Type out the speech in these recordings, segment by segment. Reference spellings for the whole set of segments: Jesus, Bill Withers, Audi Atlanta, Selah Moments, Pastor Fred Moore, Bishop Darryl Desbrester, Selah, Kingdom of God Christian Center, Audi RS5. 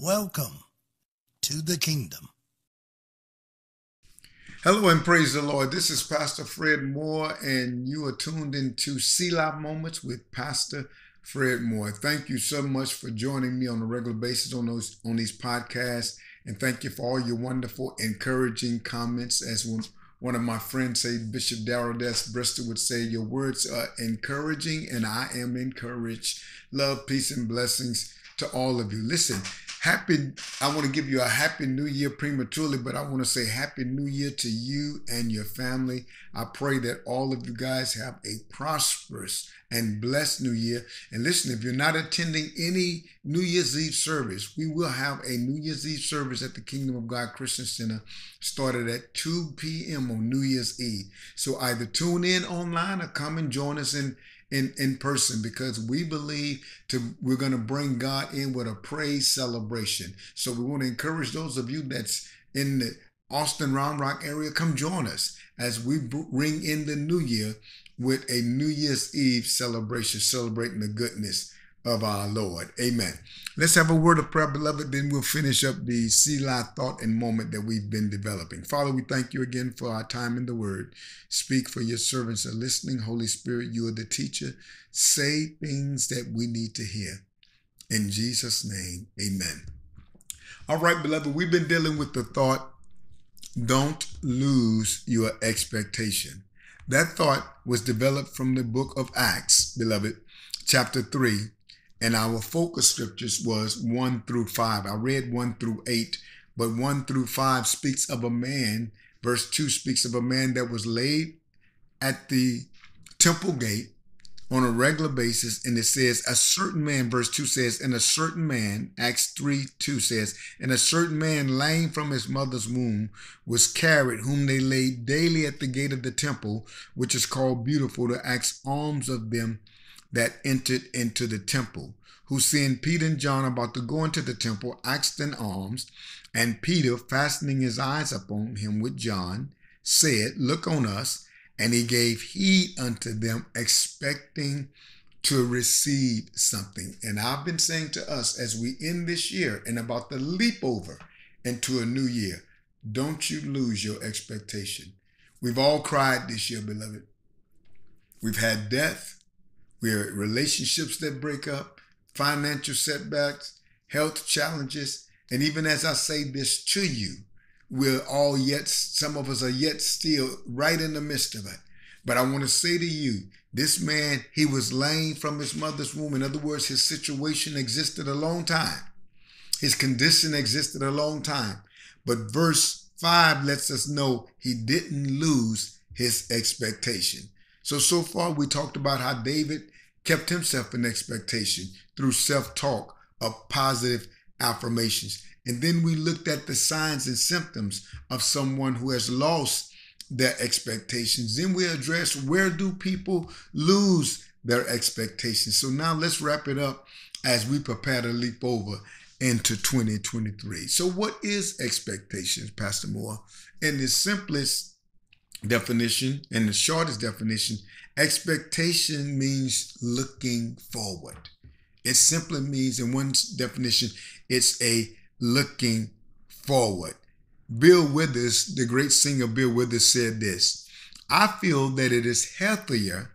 Welcome to the kingdom. Hello and praise the Lord. This is Pastor Fred Moore, and you are tuned into Selah Moments with Pastor Fred Moore. Thank you so much for joining me on a regular basis on these podcasts, and thank you for all your wonderful, encouraging comments. As one of my friends say, Bishop Darryl Desbrester would say, your words are encouraging, and I am encouraged. Love, peace, and blessings to all of you. Listen, I want to give you a happy new year prematurely, but I want to say happy new year to you and your family. I pray that all of you guys have a prosperous and blessed new year. And listen, if you're not attending any New Year's Eve service, we will have a New Year's Eve service at the Kingdom of God Christian Center started at 2 p.m. on New Year's Eve. So either tune in online or come and join us in person, because we believe we're going to bring God in with a praise celebration. So we want to encourage those of you that's in the Austin Round Rock area, come join us as we bring in the new year with a New Year's Eve celebration, celebrating the goodness of our Lord. Amen. Let's have a word of prayer, beloved. Then we'll finish up the Selah thought and moment that we've been developing. Father, we thank you again for our time in the Word. Speak, for your servants are listening. Holy Spirit, you are the teacher. Say things that we need to hear. In Jesus' name, amen. All right, beloved, we've been dealing with the thought, don't lose your expectation. That thought was developed from the book of Acts, beloved, chapter 3. And our focus scriptures was 1 through 5. I read 1 through 8, but 1 through 5 speaks of a man. Verse 2 speaks of a man that was laid at the temple gate on a regular basis. And it says, a certain man, verse 2 says, and a certain man, Acts 3:2 says, and a certain man lame from his mother's womb was carried, whom they laid daily at the gate of the temple, which is called Beautiful, to ask alms of them that entered into the temple, who, seeing Peter and John about to go into the temple, asked an alms. And Peter, fastening his eyes upon him with John, said, Look on us. And he gave heed unto them, expecting to receive something. And I've been saying to us, as we end this year and about to leap over into a new year, don't you lose your expectation. We've all cried this year, beloved. We've had death. We are relationships that break up, financial setbacks, health challenges. And even as I say this to you, some of us are yet still right in the midst of it. But I want to say to you, this man, he was lame from his mother's womb. In other words, his situation existed a long time. His condition existed a long time. But verse 5 lets us know he didn't lose his expectation. So far we talked about how David kept himself in expectation through self-talk of positive affirmations. And then we looked at the signs and symptoms of someone who has lost their expectations. Then we addressed, where do people lose their expectations? So now let's wrap it up as we prepare to leap over into 2023. So what is expectations, Pastor Moore? In the simplest definition and the shortest definition, expectation means looking forward. It simply means, in one definition, it's a looking forward. Bill Withers, the great singer Bill Withers, said this: I feel that it is healthier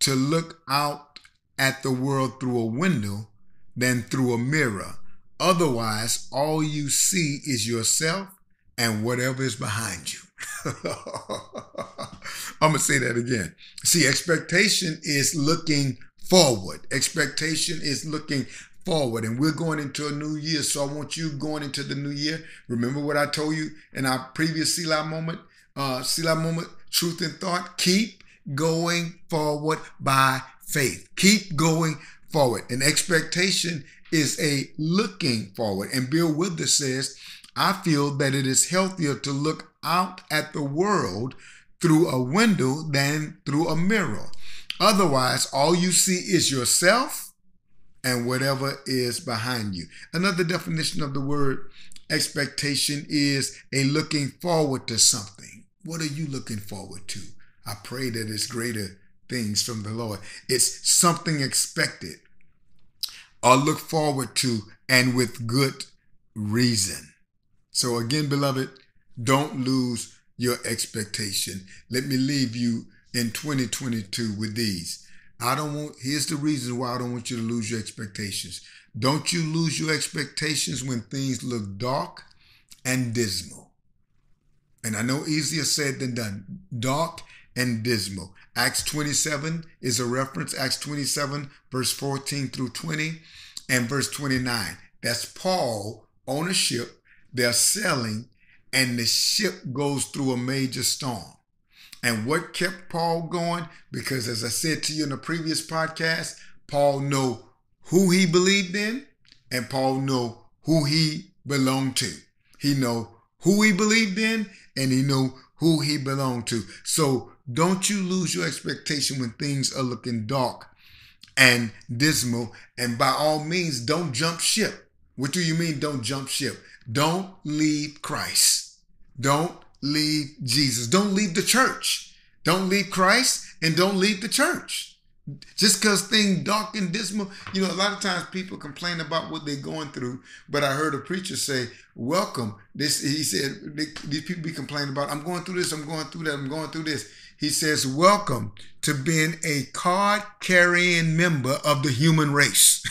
to look out at the world through a window than through a mirror. Otherwise, all you see is yourself and whatever is behind you. I'm going to say that again. See, expectation is looking forward. Expectation is looking forward. And we're going into a new year. So I want you going into the new year. Remember what I told you in our previous Selah moment, truth and thought. Keep going forward by faith. Keep going forward. And expectation is a looking forward. And Bill Withers says, I feel that it is healthier to look out at the world through a window than through a mirror. Otherwise, all you see is yourself and whatever is behind you. Another definition of the word expectation is a looking forward to something. What are you looking forward to? I pray that it's greater things from the Lord. It's something expected or look forward to, and with good reason. So again, beloved, don't lose your expectation. Let me leave you in 2022 with these. Here's the reason why I don't want you to lose your expectations. Don't you lose your expectations when things look dark and dismal. And I know easier said than done. Dark and dismal. Acts 27 is a reference. Acts 27, verse 14 through 20 and verse 29. That's Paul on a ship. They're sailing and the ship goes through a major storm. And what kept Paul going? Because as I said to you in the previous podcast, Paul knew who he believed in and Paul knew who he belonged to. He knew who he believed in and he knew who he belonged to. So don't you lose your expectation when things are looking dark and dismal. And by all means, don't jump ship. What do you mean don't jump ship? Don't leave Christ. Don't leave Jesus. Don't leave the church. Don't leave Christ and don't leave the church. Just because things dark and dismal, you know, a lot of times people complain about what they're going through, but I heard a preacher say, welcome. He said, these people be complaining about, I'm going through this, I'm going through that, I'm going through this. He says, welcome to being a card-carrying member of the human race.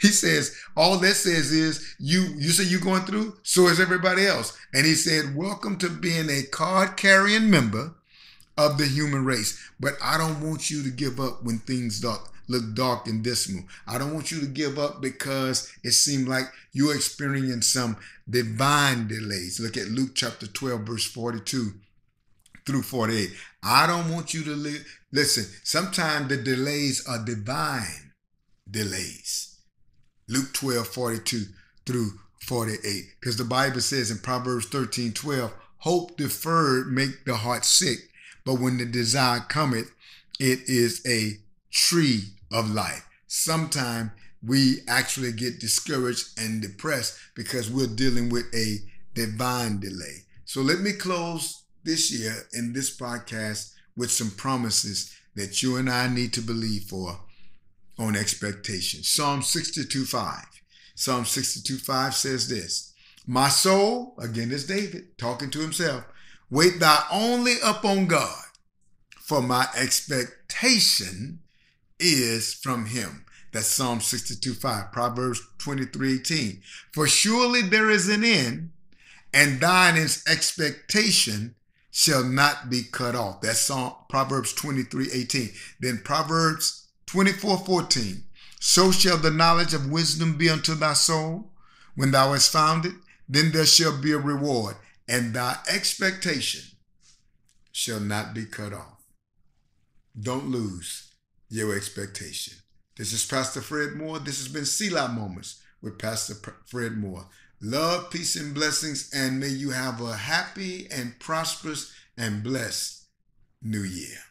He says, all that says is, you say you're going through, so is everybody else. And he said, welcome to being a card-carrying member of the human race. But I don't want you to give up when things look dark and dismal. I don't want you to give up because it seemed like you're experiencing some divine delays. Look at Luke chapter 12, verse 42 through 48. I don't want you to listen, sometimes the delays are divine delays. Luke 12, 42 through 48. Because the Bible says in Proverbs 13, 12, hope deferred make the heart sick, but when the desire cometh, it is a tree of life. Sometimes we actually get discouraged and depressed because we're dealing with a divine delay. So let me close this year in this podcast with some promises that you and I need to believe for on expectation. Psalm 62:5. Psalm 62:5 says this, my soul, again it's David talking to himself, wait thou only upon God, for my expectation is from him. That's Psalm 62:5. Proverbs 23:18. For surely there is an end, and thine expectation shall not be cut off. That's Psalm Proverbs 23:18. Then Proverbs 24:14, so shall the knowledge of wisdom be unto thy soul. When thou hast found it, then there shall be a reward, and thy expectation shall not be cut off. Don't lose your expectation. This is Pastor Fred Moore. This has been Selah Moments with Pastor Fred Moore. Love, peace, and blessings, and may you have a happy and prosperous and blessed new year.